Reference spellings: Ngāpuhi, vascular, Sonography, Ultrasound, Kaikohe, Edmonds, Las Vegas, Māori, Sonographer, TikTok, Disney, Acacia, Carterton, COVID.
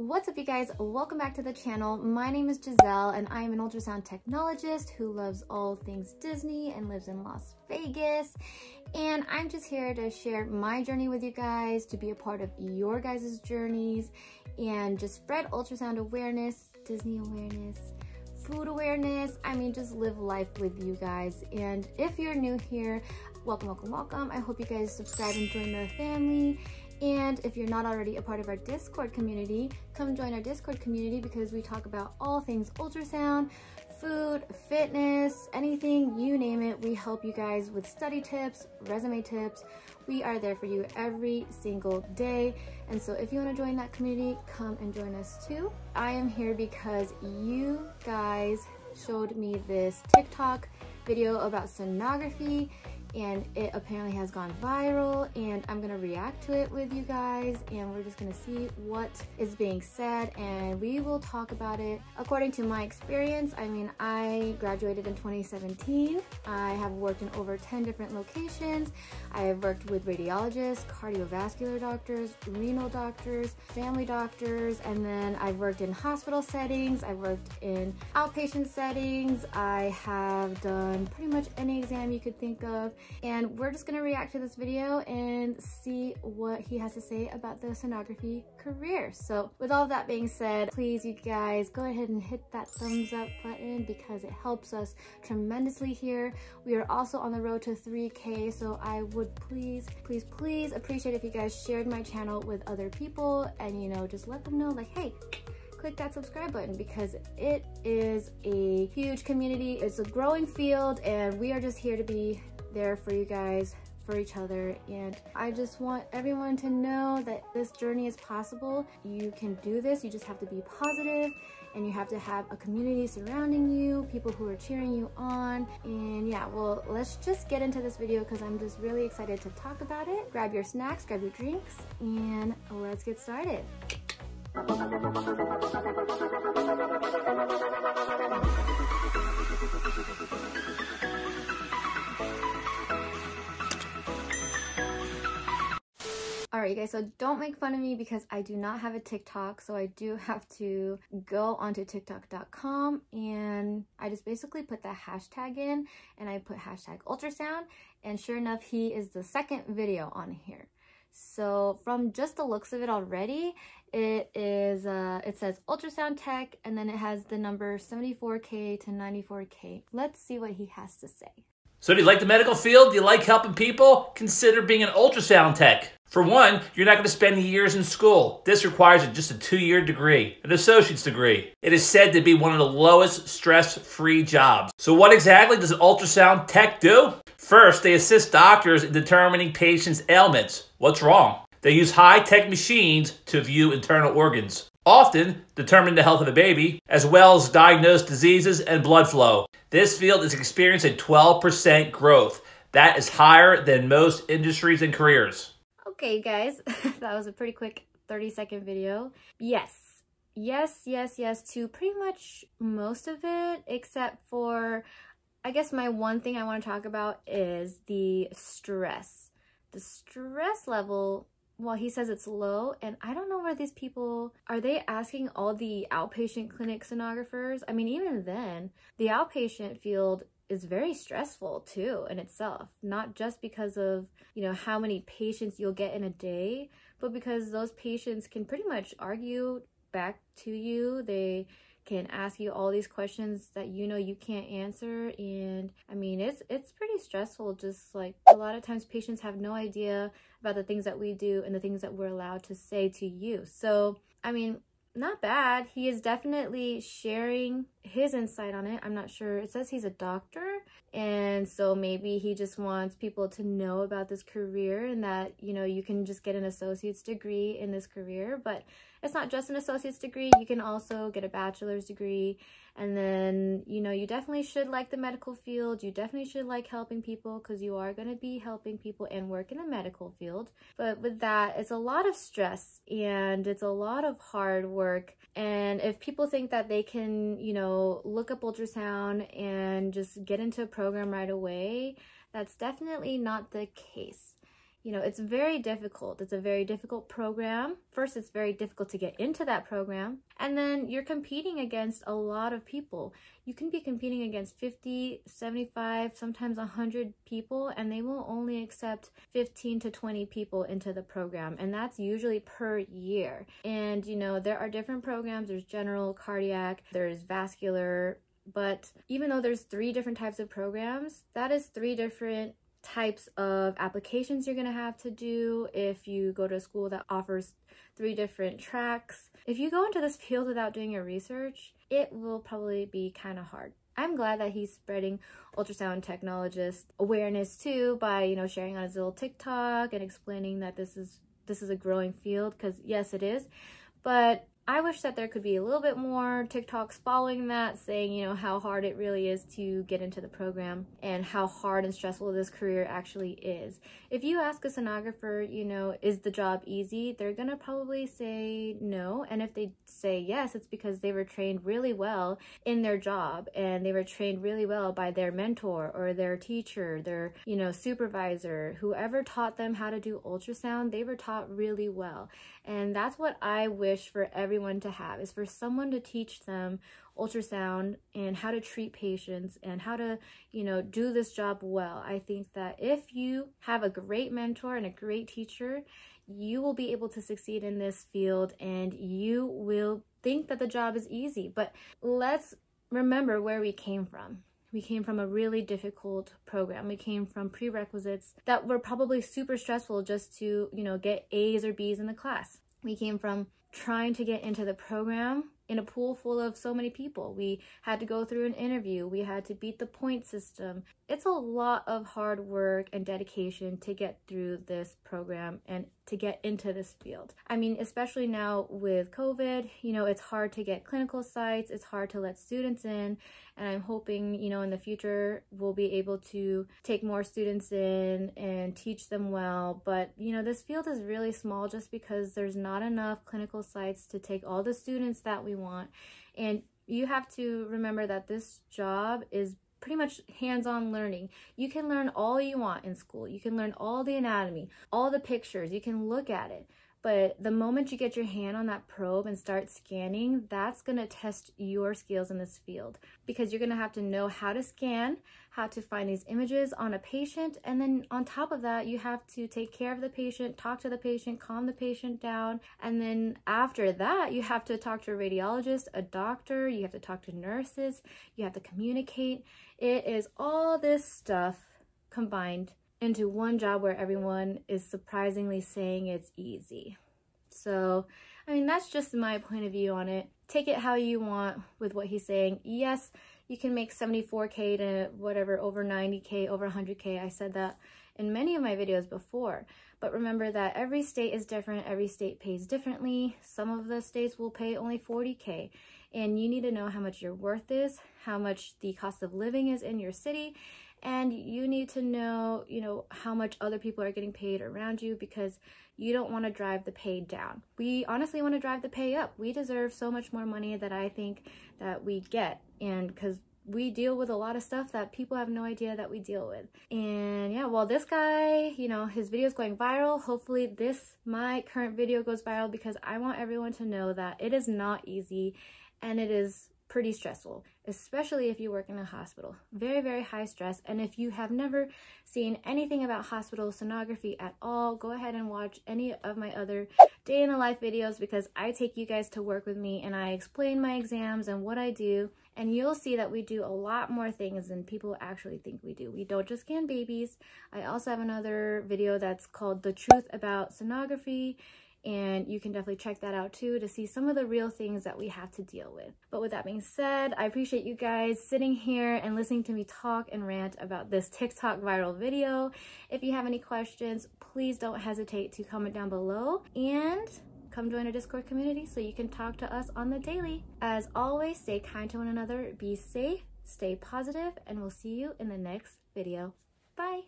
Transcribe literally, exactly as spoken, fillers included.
What's up, you guys? Welcome back to the channel. My name is Giselle and I am an ultrasound technologist who loves all things Disney and lives in Las Vegas. And I'm just here to share my journey with you guys, to be a part of your guys' journeys, and just spread ultrasound awareness, Disney awareness, food awareness. I mean, just live life with you guys. And if you're new here, welcome, welcome, welcome. I hope you guys subscribe and join the family. And if you're not already a part of our Discord community, come join our Discord community because we talk about all things ultrasound, food, fitness, anything, you name it. We help you guys with study tips, resume tips. We are there for you every single day. And so if you want to join that community, come and join us too. I am here because you guys showed me this TikTok video about sonography, and it apparently has gone viral, and I'm gonna react to it with you guys, and we're just gonna see what is being said, and we will talk about it according to my experience. I mean, I graduated in twenty seventeen. I have worked in over ten different locations. I have worked with radiologists, cardiovascular doctors, renal doctors, family doctors, and then I've worked in hospital settings. I've worked in outpatient settings. I have done pretty much any exam you could think of. And we're just gonna react to this video and see what he has to say about the sonography career. So with all that being said, please, you guys, go ahead and hit that thumbs up button because it helps us tremendously here. We are also on the road to three K, so I would please, please, please appreciate if you guys shared my channel with other people and, you know, just let them know like, hey, click that subscribe button because it is a huge community. It's a growing field and we are just here to be there for you guys, for each other, and I just want everyone to know that this journey is possible. You can do this. You just have to be positive and you have to have a community surrounding you, people who are cheering you on. And yeah, well, let's just get into this video because I'm just really excited to talk about it. Grab your snacks, grab your drinks, and let's get started. Alright, you guys, so don't make fun of me because I do not have a TikTok, so I do have to go onto TikTok dot com, and I just basically put that hashtag in, and I put hashtag ultrasound, and sure enough, he is the second video on here. So from just the looks of it already, it is uh it says ultrasound tech, and then it has the number seventy-four K to ninety-four K. Let's see what he has to say. So do you like the medical field? Do you like helping people? Consider being an ultrasound tech. For one, you're not going to spend years in school. This requires just a two-year degree, an associate's degree. It is said to be one of the lowest stress-free jobs. So what exactly does an ultrasound tech do? First, they assist doctors in determining patients' ailments. What's wrong? They use high-tech machines to view internal organs, often determine the health of the baby, as well as diagnose diseases and blood flow. This field is experiencing twelve percent growth. That is higher than most industries and careers. Okay, guys, that was a pretty quick thirty second video. Yes, yes, yes, yes to pretty much most of it, except for, I guess my one thing I want to talk about is the stress. The stress level, well, he says it's low, and I don't know where these people, are they asking all the outpatient clinic sonographers? I mean, even then, the outpatient field is very stressful too in itself, not just because of, you know, how many patients you'll get in a day, but because those patients can pretty much argue back to you. They can ask you all these questions that you know you can't answer, and I mean, it's it's pretty stressful. Just like a lot of times patients have no idea about the things that we do and the things that we're allowed to say to you. So I mean, not bad. He is definitely sharing his insight on it. I'm not sure. It says he's a doctor, and so maybe he just wants people to know about this career and that, you know, you can just get an associate's degree in this career, but it's not just an associate's degree. You can also get a bachelor's degree, and then, you know, you definitely should like the medical field. You definitely should like helping people because you are going to be helping people and work in the medical field. But with that, it's a lot of stress and it's a lot of hard work. And if people think that they can, you know, look up ultrasound and just get into a program right away, that's definitely not the case. you know, it's very difficult. It's a very difficult program. First, it's very difficult to get into that program. And then you're competing against a lot of people. You can be competing against fifty, seventy-five, sometimes one hundred people, and they will only accept fifteen to twenty people into the program. And that's usually per year. And, you know, there are different programs. There's general, cardiac, there's vascular. But even though there's three different types of programs, that is three different types of applications you're going to have to do if you go to a school that offers three different tracks. If you go into this field without doing your research, it will probably be kind of hard. I'm glad that he's spreading ultrasound technologist awareness too by, you know, sharing on his little TikTok and explaining that this is this is a growing field, because yes, it is. But I wish that there could be a little bit more TikToks following that, saying, you know, how hard it really is to get into the program and how hard and stressful this career actually is. If you ask a sonographer, you know, is the job easy? They're gonna probably say no. And if they say yes, it's because they were trained really well in their job and they were trained really well by their mentor or their teacher, their, you know, supervisor, whoever taught them how to do ultrasound, they were taught really well. And that's what I wish for everyone to have, is for someone to teach them ultrasound and how to treat patients and how to, you know, do this job well. I think that if you have a great mentor and a great teacher, you will be able to succeed in this field and you will think that the job is easy. But let's remember where we came from. We came from a really difficult program. We came from prerequisites that were probably super stressful just to, you know, get A's or B's in the class. We came from trying to get into the program in a pool full of so many people. We had to go through an interview. We had to beat the point system. It's a lot of hard work and dedication to get through this program and to get into this field. I mean, especially now with COVID, you know, it's hard to get clinical sites. It's hard to let students in. And I'm hoping, you know, in the future, we'll be able to take more students in and teach them well. But, you know, this field is really small just because there's not enough clinical sites to take all the students that we want. And you have to remember that this job is pretty much hands-on learning. You can learn all you want in school. You can learn all the anatomy, all the pictures. You can look at it. But the moment you get your hand on that probe and start scanning, that's going to test your skills in this field, because you're going to have to know how to scan, how to find these images on a patient. And then on top of that, you have to take care of the patient, talk to the patient, calm the patient down. And then after that, you have to talk to a radiologist, a doctor, you have to talk to nurses, you have to communicate. It is all this stuff combined into one job where everyone is surprisingly saying it's easy. So, I mean, that's just my point of view on it. Take it how you want with what he's saying. Yes, you can make seventy-four K to whatever, over ninety K, over one hundred K. I said that in many of my videos before. But remember that every state is different. Every state pays differently. Some of the states will pay only forty K. And you need to know how much your worth is, how much the cost of living is in your city. And you need to know, you know, how much other people are getting paid around you, because you don't want to drive the pay down. We honestly want to drive the pay up. We deserve so much more money that I think that we get. And because we deal with a lot of stuff that people have no idea that we deal with. And yeah, well, this guy, you know, his video is going viral. Hopefully this, my current video goes viral, because I want everyone to know that it is not easy and it is pretty stressful, especially if you work in a hospital. Very, very high stress. And if you have never seen anything about hospital sonography at all, go ahead and watch any of my other day in the life videos, because I take you guys to work with me and I explain my exams and what I do. And you'll see that we do a lot more things than people actually think we do. We don't just scan babies. I also have another video that's called The Truth About Sonography. And you can definitely check that out too, to see some of the real things that we have to deal with. But with that being said, I appreciate you guys sitting here and listening to me talk and rant about this TikTok viral video. If you have any questions, please don't hesitate to comment down below, and come join our Discord community so you can talk to us on the daily. As always, stay kind to one another, be safe, stay positive, and we'll see you in the next video. Bye!